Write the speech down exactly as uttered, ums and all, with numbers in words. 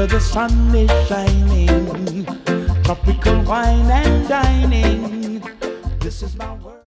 where the sun is shining, tropical wine and dining. This is my world.